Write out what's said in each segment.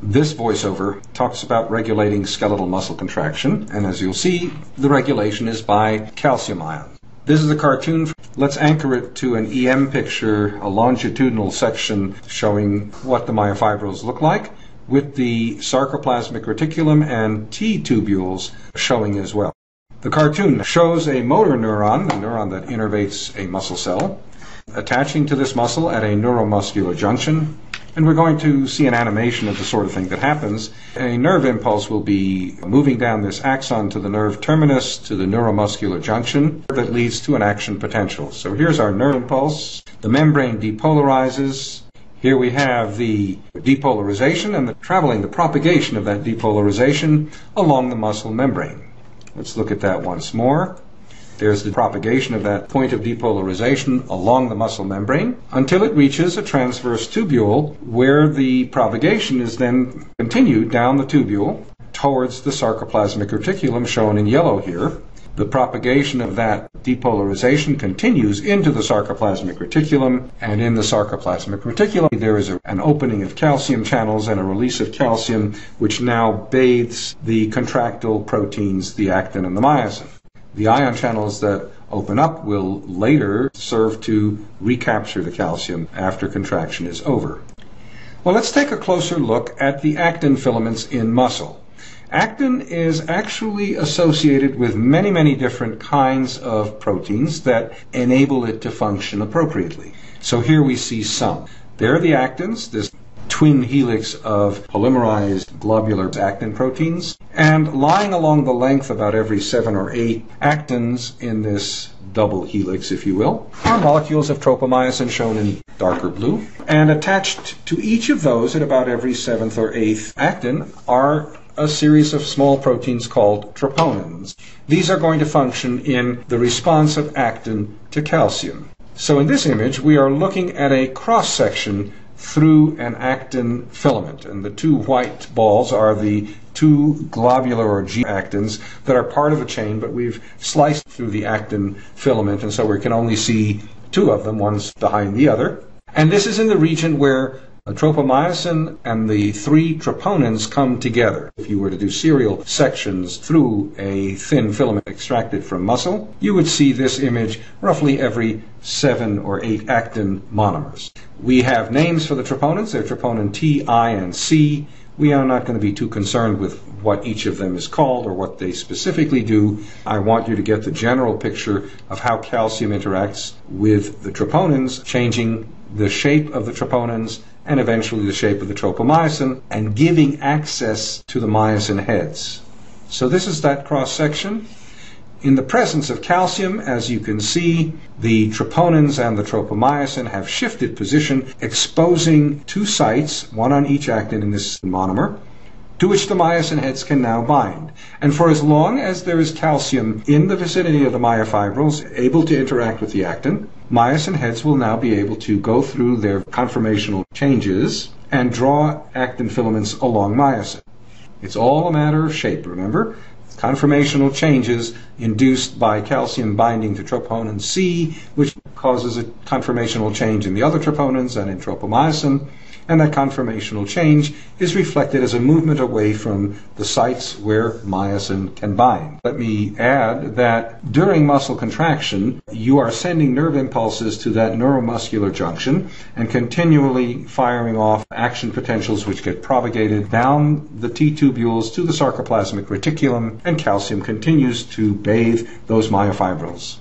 This voiceover talks about regulating skeletal muscle contraction, and as you'll see, the regulation is by calcium ions. This is a cartoon. Let's anchor it to an EM picture, a longitudinal section showing what the myofibrils look like, with the sarcoplasmic reticulum and T-tubules showing as well. The cartoon shows a motor neuron, the neuron that innervates a muscle cell, attaching to this muscle at a neuromuscular junction. And we're going to see an animation of the sort of thing that happens. A nerve impulse will be moving down this axon to the nerve terminus, to the neuromuscular junction, that leads to an action potential. So here's our nerve impulse. The membrane depolarizes. Here we have the depolarization and the propagation of that depolarization along the muscle membrane. Let's look at that once more. There's the propagation of that point of depolarization along the muscle membrane until it reaches a transverse tubule where the propagation is then continued down the tubule towards the sarcoplasmic reticulum shown in yellow here. The propagation of that depolarization continues into the sarcoplasmic reticulum, and in the sarcoplasmic reticulum there is an opening of calcium channels and a release of calcium which now bathes the contractile proteins, the actin and the myosin. The ion channels that open up will later serve to recapture the calcium after contraction is over. Well, let's take a closer look at the actin filaments in muscle. Actin is actually associated with many, many different kinds of proteins that enable it to function appropriately. So here we see some. There are the actins, this twin helix of polymerized globular actin proteins, and lying along the length about every 7 or 8 actins in this double helix, if you will, are molecules of tropomyosin shown in darker blue, and attached to each of those at about every 7th or 8th actin are a series of small proteins called troponins. These are going to function in the response of actin to calcium. So in this image, we are looking at a cross-section through an actin filament, and the two white balls are the two globular or G actins that are part of a chain, but we've sliced through the actin filament, and so we can only see two of them, one's behind the other. And this is in the region where the tropomyosin and the 3 troponins come together. If you were to do serial sections through a thin filament extracted from muscle, you would see this image roughly every 7 or 8 actin monomers. We have names for the troponins. They're troponin T, I, and C. We are not going to be too concerned with what each of them is called or what they specifically do. I want you to get the general picture of how calcium interacts with the troponins, changing the shape of the troponins and eventually the shape of the tropomyosin, and giving access to the myosin heads. So this is that cross-section. In the presence of calcium, as you can see, the troponins and the tropomyosin have shifted position, exposing 2 sites, one on each actin in this monomer, to which the myosin heads can now bind. And for as long as there is calcium in the vicinity of the myofibrils able to interact with the actin, myosin heads will now be able to go through their conformational changes and draw actin filaments along myosin. It's all a matter of shape, remember? Conformational changes induced by calcium binding to troponin C, which causes a conformational change in the other troponins and in tropomyosin, and that conformational change is reflected as a movement away from the sites where myosin can bind. Let me add that during muscle contraction, you are sending nerve impulses to that neuromuscular junction and continually firing off action potentials which get propagated down the T-tubules to the sarcoplasmic reticulum, and calcium continues to bathe those myofibrils.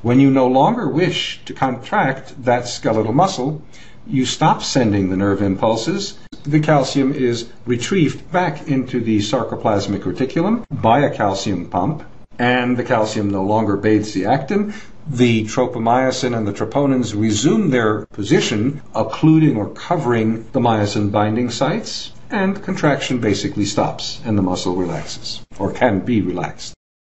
When you no longer wish to contract that skeletal muscle, you stop sending the nerve impulses. The calcium is retrieved back into the sarcoplasmic reticulum by a calcium pump, and the calcium no longer bathes the actin. The tropomyosin and the troponins resume their position, occluding or covering the myosin binding sites, and contraction basically stops, and the muscle relaxes, or can be relaxed.